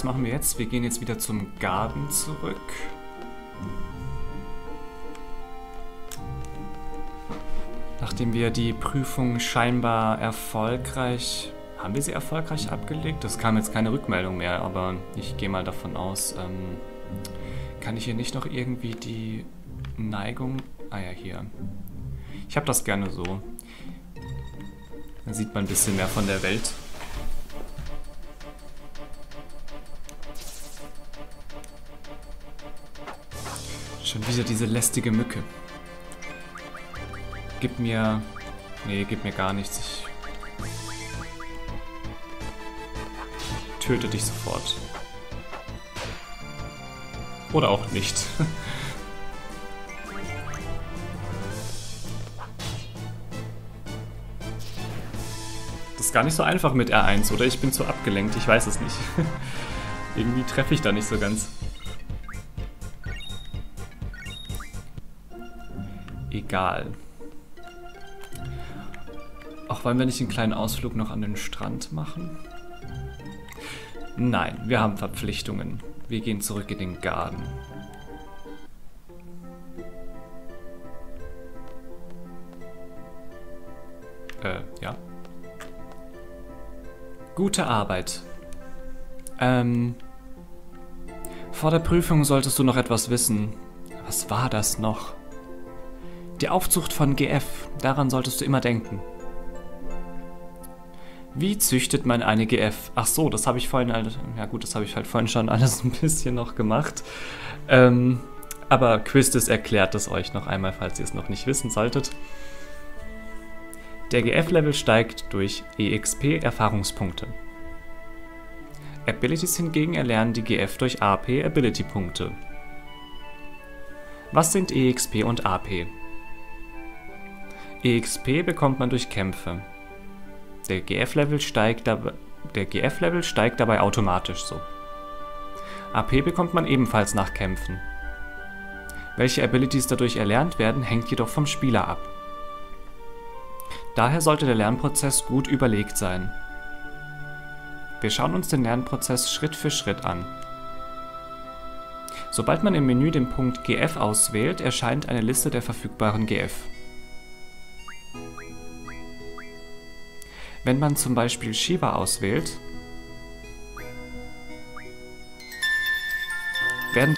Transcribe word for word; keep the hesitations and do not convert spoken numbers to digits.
was machen wir jetzt? Wir gehen jetzt wieder zum Garten zurück. Nachdem wir die Prüfung scheinbar erfolgreich... Haben wir sie erfolgreich abgelegt? Es kam jetzt keine Rückmeldung mehr, aber ich gehe mal davon aus, ähm, kann ich hier nicht noch irgendwie die Neigung... Ah ja, hier. Ich habe das gerne so. Dann sieht man ein bisschen mehr von der Welt. Schon wieder diese lästige Mücke. Gib mir... Nee, gib mir gar nichts. Ich... Töte dich sofort. Oder auch nicht. Das ist gar nicht so einfach mit R eins, oder? Ich bin zu abgelenkt, ich weiß es nicht. Irgendwie treffe ich da nicht so ganz. Egal. Auch wollen wir nicht einen kleinen Ausflug noch an den Strand machen? Nein, wir haben Verpflichtungen. Wir gehen zurück in den Garten. Äh, ja. Gute Arbeit. Ähm. Vor der Prüfung solltest du noch etwas wissen. Was war das noch? Die Aufzucht von G F. Daran solltest du immer denken. Wie züchtet man eine G F? Ach so, das habe ich vorhin halt, ja gut, das habe ich halt vorhin schon alles ein bisschen noch gemacht. Ähm, aber Quistis erklärt das euch noch einmal, falls ihr es noch nicht wissen solltet. Der G F-Level steigt durch E X P-Erfahrungspunkte. Abilities hingegen erlernen die G F durch A P-Ability-Punkte. Was sind E X P und A P? E X P bekommt man durch Kämpfe. Der G F-Level steigt, dab- der G F-Level steigt dabei automatisch so. A P bekommt man ebenfalls nach Kämpfen. Welche Abilities dadurch erlernt werden, hängt jedoch vom Spieler ab. Daher sollte der Lernprozess gut überlegt sein. Wir schauen uns den Lernprozess Schritt für Schritt an. Sobald man im Menü den Punkt G F auswählt, erscheint eine Liste der verfügbaren G F. Wenn man zum Beispiel Shiba auswählt, werden